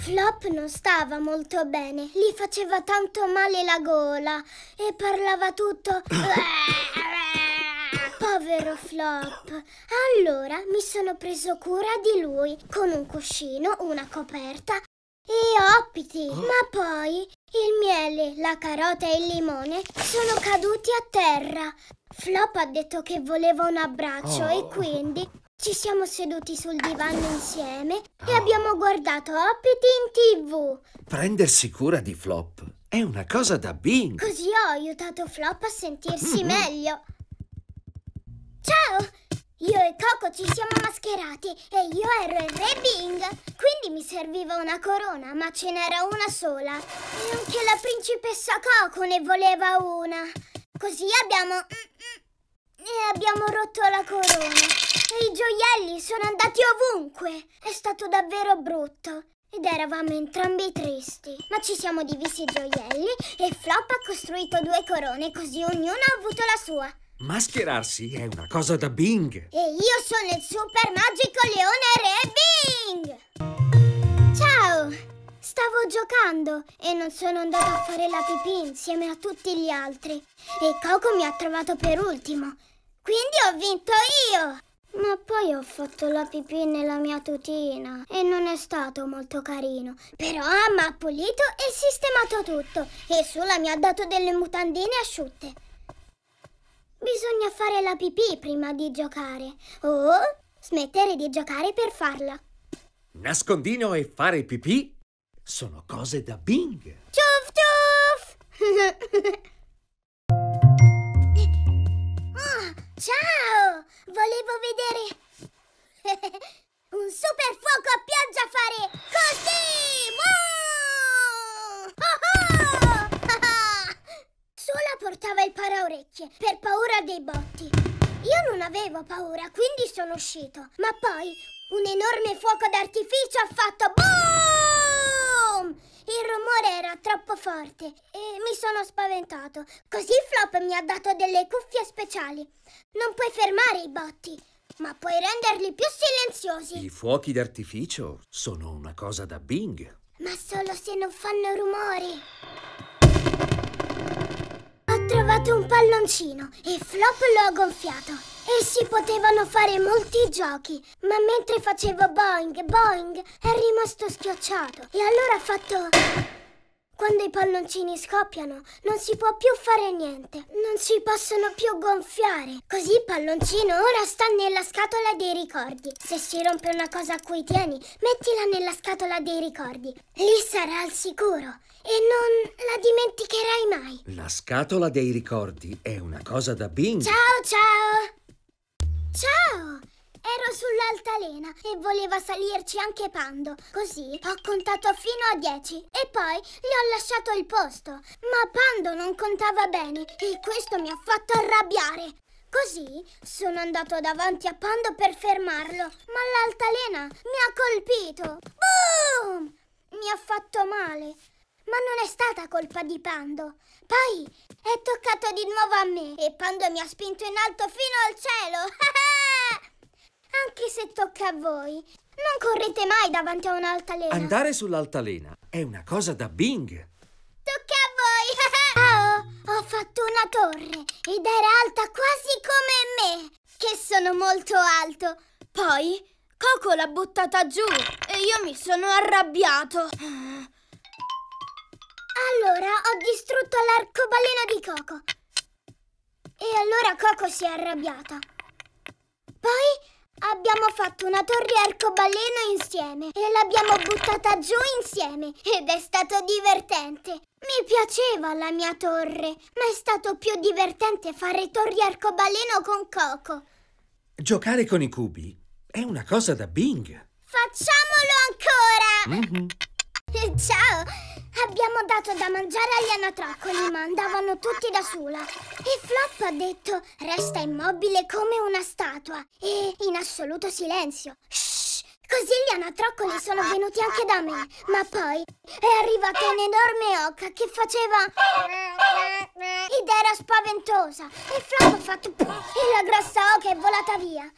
Flop non stava molto bene, gli faceva tanto male la gola e parlava tutto... Povero Flop. Allora mi sono preso cura di lui con un cuscino, una coperta e Hoppity. Ma poi il miele, la carota e il limone sono caduti a terra. Flop ha detto che voleva un abbraccio e quindi... Ci siamo seduti sul divano insieme e abbiamo guardato Hoppity in TV. Prendersi cura di Flop è una cosa da Bing. Così ho aiutato Flop a sentirsi meglio. Ciao! Io e Coco ci siamo mascherati e io ero il re Bing. Quindi mi serviva una corona, ma ce n'era una sola. E anche la principessa Coco ne voleva una. Così abbiamo... E abbiamo rotto la corona. E i gioielli sono andati ovunque! È stato davvero brutto! Ed eravamo entrambi tristi. Ma ci siamo divisi i gioielli e Flop ha costruito 2 corone, così ognuno ha avuto la sua. Mascherarsi è una cosa da Bing! E io sono il super magico leone re Bing! Ciao! Stavo giocando e non sono andato a fare la pipì insieme a tutti gli altri. E Coco mi ha trovato per ultimo. Quindi ho vinto io! Ma poi ho fatto la pipì nella mia tutina e non è stato molto carino. Però Amma ha pulito e sistemato tutto e Sula mi ha dato delle mutandine asciutte. Bisogna fare la pipì prima di giocare o smettere di giocare per farla. Nascondino e fare pipì sono cose da Bing. Ciuf ciuf! Ciao! Volevo vedere un super fuoco a pioggia fare così! Sula portava il paraorecchie per paura dei botti. Io non avevo paura, quindi sono uscito. Ma poi un enorme fuoco d'artificio ha fatto boom! Il rumore era troppo forte e mi sono spaventato. Così Flop mi ha dato delle cuffie speciali. Non puoi fermare i botti, ma puoi renderli più silenziosi. I fuochi d'artificio sono una cosa da Bing. Ma solo se non fanno rumore. Ho trovato un palloncino e Flop lo ha gonfiato. E si potevano fare molti giochi. Ma mentre facevo Boeing, Boeing, è rimasto schiacciato. E allora ha fatto... Quando i palloncini scoppiano, non si può più fare niente. Non si possono più gonfiare. Così il palloncino ora sta nella scatola dei ricordi. Se si rompe una cosa a cui tieni, mettila nella scatola dei ricordi. Lì sarà al sicuro e non la dimenticherai mai. La scatola dei ricordi è una cosa da Bing. Ciao, ciao! Ciao! Ero sull'altalena e voleva salirci anche Pando. Così ho contato fino a 10 e poi gli ho lasciato il posto. Ma Pando non contava bene e questo mi ha fatto arrabbiare. Così sono andato davanti a Pando per fermarlo, ma l'altalena mi ha colpito. Boom! Mi ha fatto male. Ma non è stata colpa di Pando. Poi è toccato di nuovo a me e Pando mi ha spinto in alto fino al cielo. Anche se tocca a voi, non correte mai davanti a un'altalena. Andare sull'altalena è una cosa da Bing. Tocca a voi. Ciao, ho fatto una torre ed era alta quasi come me, che sono molto alto. Poi Coco l'ha buttata giù e io mi sono arrabbiato. Allora ho distrutto l'arcobaleno di Coco. E allora Coco si è arrabbiata. Poi... abbiamo fatto una torre arcobaleno insieme e l'abbiamo buttata giù insieme ed è stato divertente. Mi piaceva la mia torre, ma è stato più divertente fare torri arcobaleno con Coco. Giocare con i cubi è una cosa da Bing. Facciamolo ancora! Ciao! Abbiamo dato da mangiare agli anatracoli, ma andavano tutti da sola. E Flop ha detto, resta immobile come una statua e in assoluto silenzio. Shh! Così gli anatracoli sono venuti anche da me, ma poi è arrivata un'enorme oca che faceva... ed era spaventosa. E Flop ha fatto... e la grossa oca è volata via.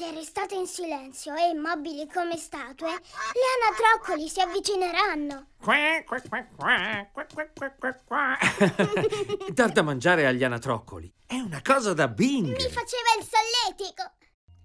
essere state in silenzio e immobili come statue, gli anatroccoli si avvicineranno. Dar da mangiare agli anatroccoli è una cosa da Bing. Mi faceva il solletico.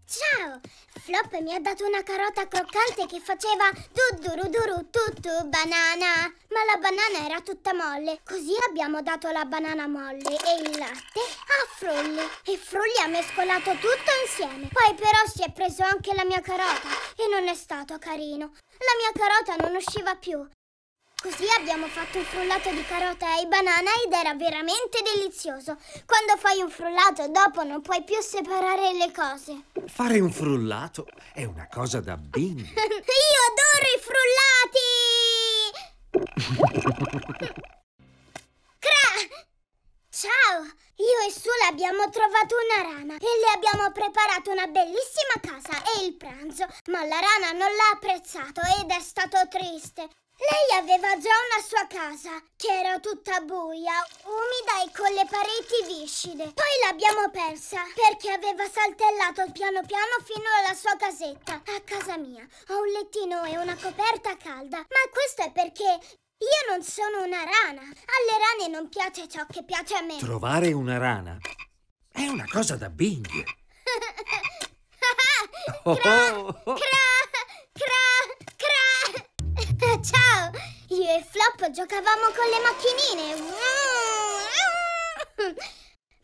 Ciao, Flop mi ha dato una carota croccante che faceva duduruduru tuttu banana, ma la banana era tutta molle, così abbiamo dato la banana molle e il latte a Frulli e Frulli ha mescolato tutto insieme. Poi però si è preso anche la mia carota e non è stato carino, la mia carota non usciva più. Così abbiamo fatto un frullato di carota e banana ed era veramente delizioso. Quando fai un frullato, dopo non puoi più separare le cose. Fare un frullato è una cosa da Bing. Io adoro i frullati! Cra! Ciao! Io e Sula abbiamo trovato una rana e le abbiamo preparato una bellissima casa e il pranzo, ma la rana non l'ha apprezzato ed è stato triste. Lei aveva già una sua casa, che era tutta buia, umida e con le pareti viscide. Poi l'abbiamo persa, perché aveva saltellato piano piano fino alla sua casetta. A casa mia ho un lettino e una coperta calda, ma questo è perché io non sono una rana. Alle rane non piace ciò che piace a me. Trovare una rana è una cosa da Bing. Ciao! Io e Flop giocavamo con le macchinine.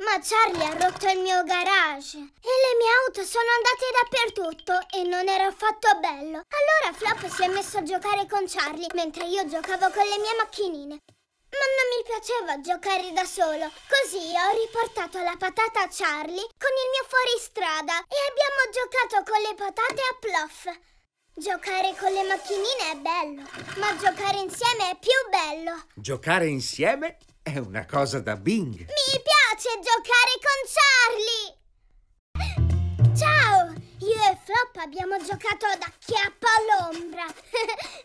Ma Charlie ha rotto il mio garage e le mie auto sono andate dappertutto e non era affatto bello. Allora Flop si è messo a giocare con Charlie mentre io giocavo con le mie macchinine. Ma non mi piaceva giocare da solo, così ho riportato la patata a Charlie con il mio fuoristrada e abbiamo giocato con le patate a Plop. Giocare con le macchinine è bello, ma giocare insieme è più bello. Giocare insieme è una cosa da Bing. Mi piace giocare con Charlie! Ciao! Io e Flop abbiamo giocato da chiappa all'ombra.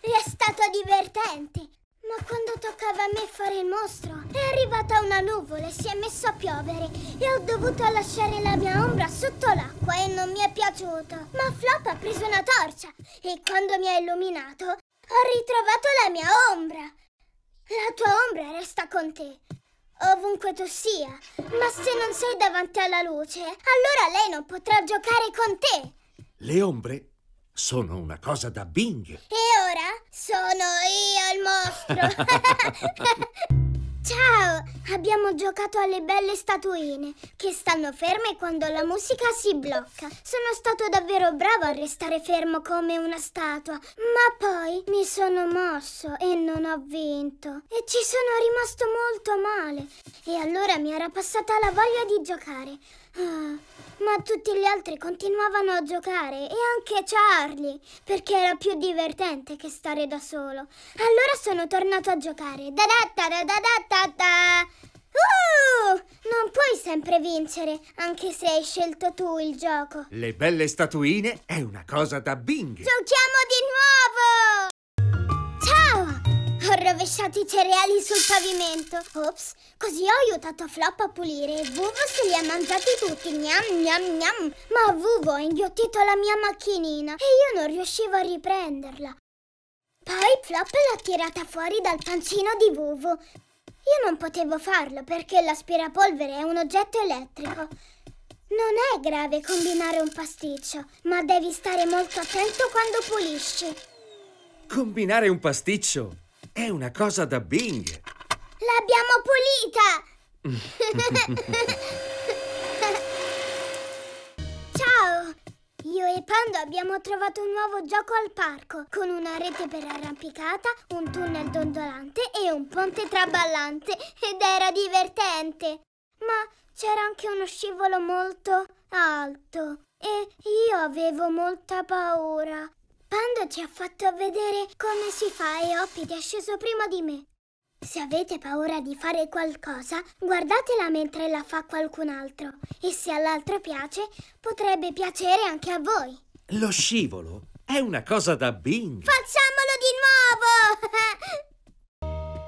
È stato divertente. Ma quando toccava a me fare il mostro, è arrivata una nuvola e si è messo a piovere e ho dovuto lasciare la mia ombra sotto l'acqua e non mi è piaciuto. Ma Flop ha preso una torcia e quando mi ha illuminato ho ritrovato la mia ombra. La tua ombra resta con te, ovunque tu sia, ma se non sei davanti alla luce, allora lei non potrà giocare con te. Le ombre sono una cosa da Bing. E ora sono io il mostro. Ciao! Abbiamo giocato alle belle statuine che stanno ferme quando la musica si blocca. Sono stato davvero bravo a restare fermo come una statua, ma poi mi sono mosso e non ho vinto. E ci sono rimasto molto male. E allora mi era passata la voglia di giocare. Ma tutti gli altri continuavano a giocare e anche Charlie, perché era più divertente che stare da solo. Allora sono tornato a giocare. Non puoi sempre vincere, anche se hai scelto tu il gioco. Le belle statuine è una cosa da Bing. Giochiamo di nuovo! Ciao! Ho rovesciato i cereali sul pavimento. Ops, così ho aiutato Flop a pulire e Vuvo se li ha mangiati tutti. Gnam, gnam, gnam. Ma Vuvo ha inghiottito la mia macchinina e io non riuscivo a riprenderla. Poi Flop l'ha tirata fuori dal pancino di Vuvo. Io non potevo farlo perché l'aspirapolvere è un oggetto elettrico. Non è grave combinare un pasticcio, ma devi stare molto attento quando pulisci. Combinare un pasticcio è una cosa da Bing. L'abbiamo pulita! Ciao! Io e Pando abbiamo trovato un nuovo gioco al parco, con una rete per arrampicata, un tunnel dondolante e un ponte traballante. Ed era divertente! Ma c'era anche uno scivolo molto alto e io avevo molta paura. Pando ci ha fatto vedere come si fa e Hoppity è sceso prima di me. Se avete paura di fare qualcosa, guardatela mentre la fa qualcun altro. E se all'altro piace, potrebbe piacere anche a voi. Lo scivolo è una cosa da Bing. Facciamolo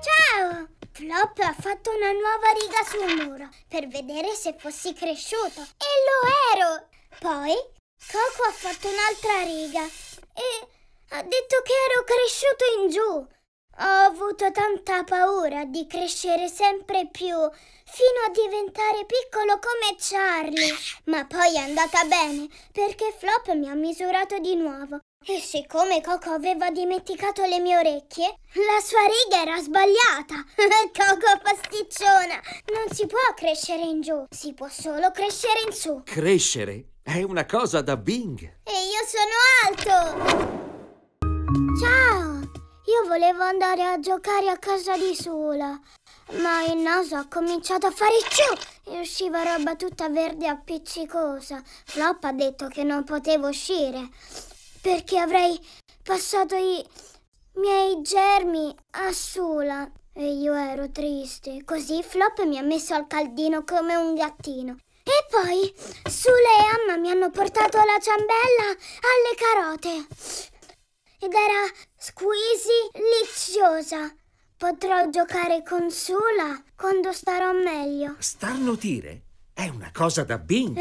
di nuovo! Ciao! Flop ha fatto una nuova riga sul muro per vedere se fossi cresciuto. E lo ero! Poi Coco ha fatto un'altra riga e ha detto che ero cresciuto in giù. Ho avuto tanta paura di crescere sempre più, fino a diventare piccolo come Charlie. Ma poi è andata bene, perché Flop mi ha misurato di nuovo. E siccome Coco aveva dimenticato le mie orecchie, la sua riga era sbagliata. Coco pasticciona, non si può crescere in giù, si può solo crescere in su. Crescere è una cosa da Bing. E io sono alto! Ciao! Io volevo andare a giocare a casa di Sula, ma il naso ha cominciato a fare ciù e usciva roba tutta verde appiccicosa. Flop ha detto che non potevo uscire perché avrei passato i miei germi a Sula e io ero triste. Così Flop mi ha messo al caldino come un gattino. E poi Sula e Amma mi hanno portato la ciambella alle carote. Ed era squisiziosa. Potrò giocare con Sula quando starò meglio. Starnutire è una cosa da bimbi.